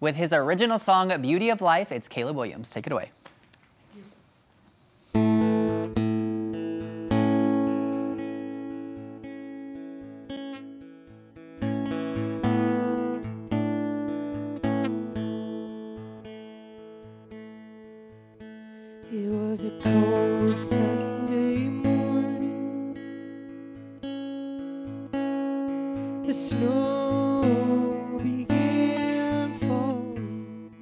with his original song, Beauty of Life. It's Caleb Williams. Take it away. It was a cold Sunday morning. The snow began falling.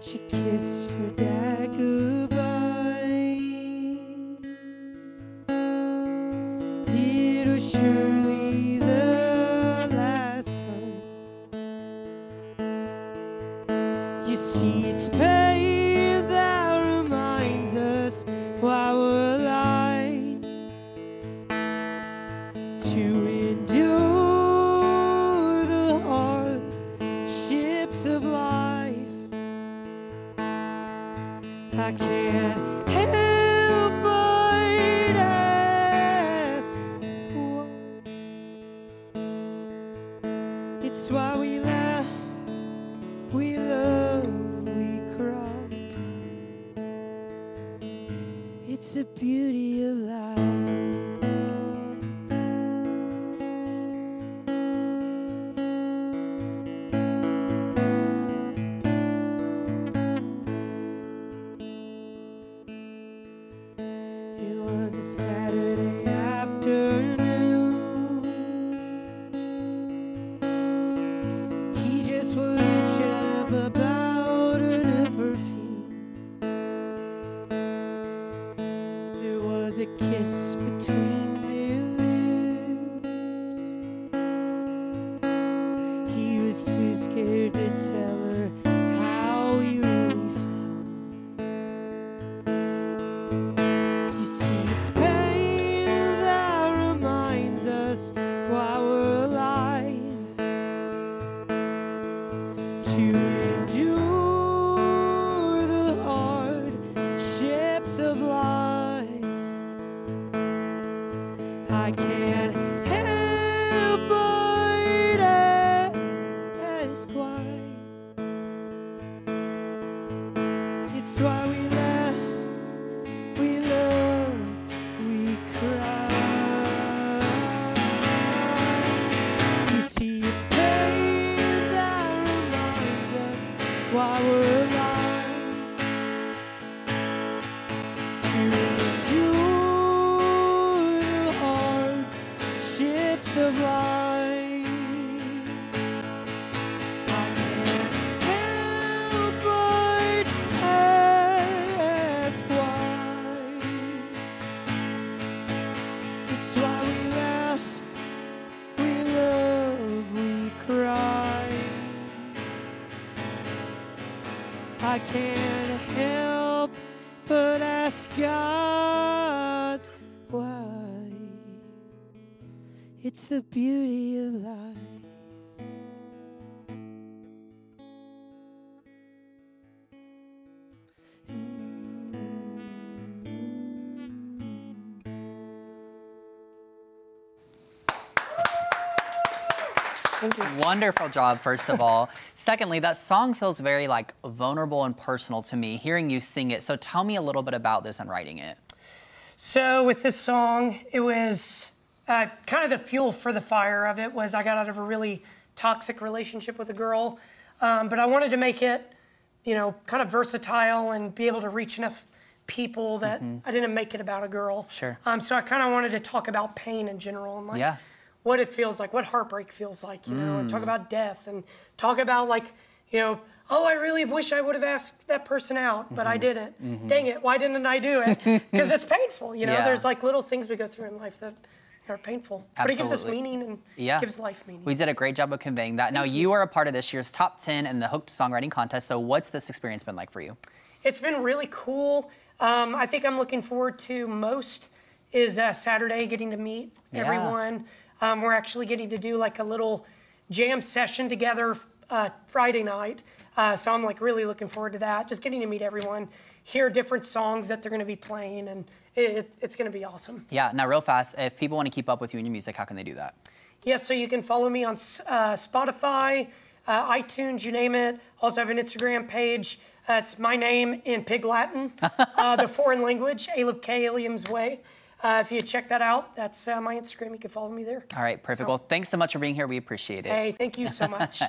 She kissed her dad goodbye. It was surely the you see, it's pain that reminds us why we're alive, to endure the hardships of life. I can't help but ask why. It's why we laugh, we love, it's the beauty of life. It was a Saturday afternoon. He just wouldn't shut up about a kiss between their lips. He was too scared to tell her how he really felt. You see, it's pain that reminds us why we're alive, to endure the hardships of life. I can't help but ask why. It's why we laugh, we love, we cry. You see, it's pain that reminds us why we're alive. Of life. I can't help but ask why. It's why we laugh, we love, we cry. I can't help but ask God why. It's the beauty of life. Wonderful job, first of all. Secondly, that song feels very vulnerable and personal to me, hearing you sing it. So tell me a little bit about this and writing it. So with this song, it was kind of the fuel for the fire of it was I got out of a really toxic relationship with a girl, but I wanted to make it, kind of versatile and be able to reach enough people that I didn't make it about a girl. Sure. So I kind of wanted to talk about pain in general and what it feels like, what heartbreak feels like, you know, and talk about death and talk about oh, I really wish I would have asked that person out, but I didn't. Dang it, why didn't I do it? Because it's painful, Yeah. There's little things we go through in life that are painful. Absolutely. But it gives us meaning and gives life meaning. We did a great job of conveying that. Now, you are a part of this year's top 10 in the Hooked Songwriting Contest, so what's this experience been like for you? It's been really cool. I think I'm looking forward to most is Saturday, getting to meet everyone. We're actually getting to do a little jam session together Friday night. So I'm really looking forward to that. Just getting to meet everyone, hear different songs that they're going to be playing, and it's going to be awesome. Yeah. Now, real fast, if people want to keep up with you and your music, how can they do that? Yes, so you can follow me on Spotify, iTunes, you name it. Also have an Instagram page. It's my name in Pig Latin, the foreign language, Caleb Williams way. If you check that out, that's my Instagram. You can follow me there. All right, perfect. So, well, thanks so much for being here. We appreciate it. Hey, thank you so much.